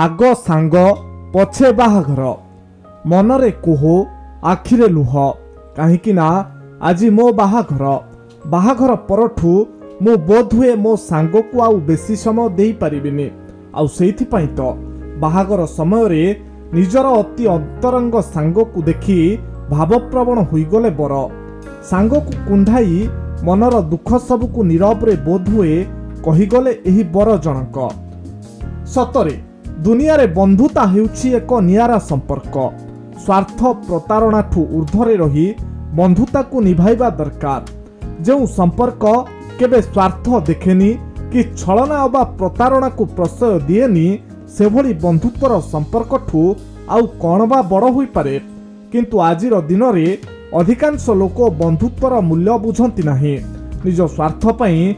आग सांग पछे बाहाघर मनरे कोह आखिरे लुह कहीं आज मो बाहाघर बाहाघर परठू मो बोध हुए मो सांग को आउ बेसी समय दे पारिबिनी आउ सेइथिपई तो बाहाघर समय रे निजर अति अंतरंग सांग को देखी भावप्रवण होईगले बर सांग को कुंढाई मनर दुख सबू को नीरव रे बोध हुए कहीगले एही बर जनक। सतरे दुनिया रे बंधुता हेउछि एक नियारा संपर्क स्वार्थ प्रतारणा ठू ऊर्धरे रही बंधुता को निभाइबा दरकार जो संपर्क केबे स्वार्थ देखेनी कि छलना अबा प्रतारणा को प्रश्रय दिएनी से भली बंधुत्वर संपर्क ठू आउ कण बा बड़ होई पारे। किंतु आजिर दिन रे अधिकांश लोक बंधुत्वर मूल्य बुझंती नाही निज स्वार्थ पई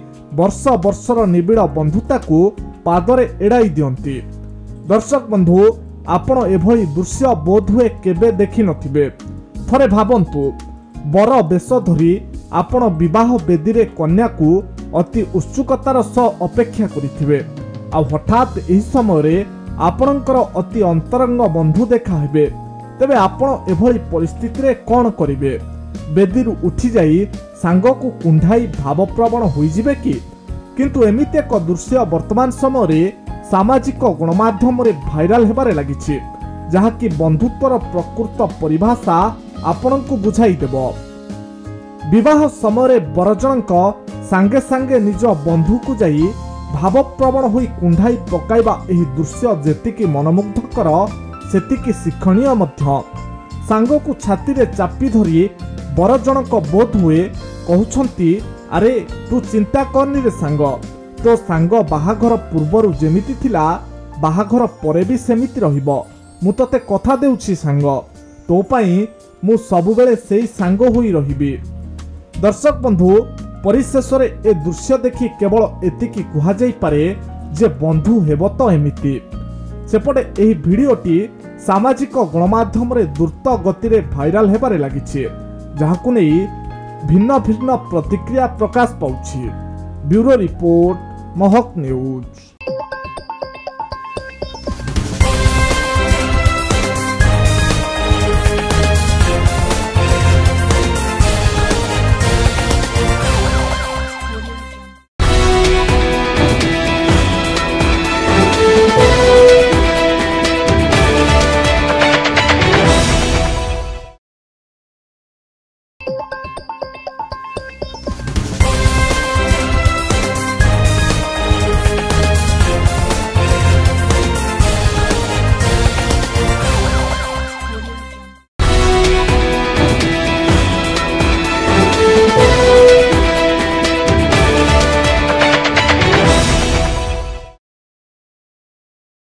वर्ष वर्षर निबिड़ बंधुता को पादरे एड़ाई दियंती। दर्शक बंधु आपण एभली दृश्य बोध हुए केबे देखि नथिबे। थरे भाबंतु बर बेश धरी आपण विवाह बेदी रे कन्या को अति उत्सुकतार सह अपेक्षा करिथिबे आ हठात एही समय रे आपणकर अति अंतरंग बंधु देखा हेबे तबे आपण एभली परिस्थिति रे कोन करिवे? बेदीरु उठी जाई सांग को कुंढाई भावप्रवण होई जिवे कि? किंतु एमिति एक दृश्य वर्तमान समय रे सामाजिक गणमाध्यम रे भाइराल हेबारे लागिछि जहा कि बंधुत्वर प्रकृत परिभाषा आपणको बुझाई देब। विवाह समय रे बरजणक सांगे सांगे निज बंधु को जाई भावप्रवण होई कुंढाई पकाइबा एही दृश्य जेतिकी मनमुग्धकर सेतिकी शिक्षणीय मध्य। सांग को छाती रे चापी धरी बरजणक बोध हुए कहउछंती अरे तू चिंता करनी रे सांग तो सांग बाहाघर पूर्वरु जेमिति थिला बाहाघर परे भी सेमिति रहिबो मु तते कथा देउछि सांग तो पई मु सब बेले सेही सांग होई रहिबी। दर्शक बंधु परिशेष रे ए दृश्य देखि केवल एतिकी कुहा जाई पारे जे बंधु हेबो तो एमिति। सेपटे एही भिडियोटी सामाजिक गणमाध्यम रे द्रुत गति रे भाइराल हेबारे लागिछि जहाकु नेई भिन्न भिन्न प्रतिक्रिया प्रकाश पाउछि। Bureau report Mahak news.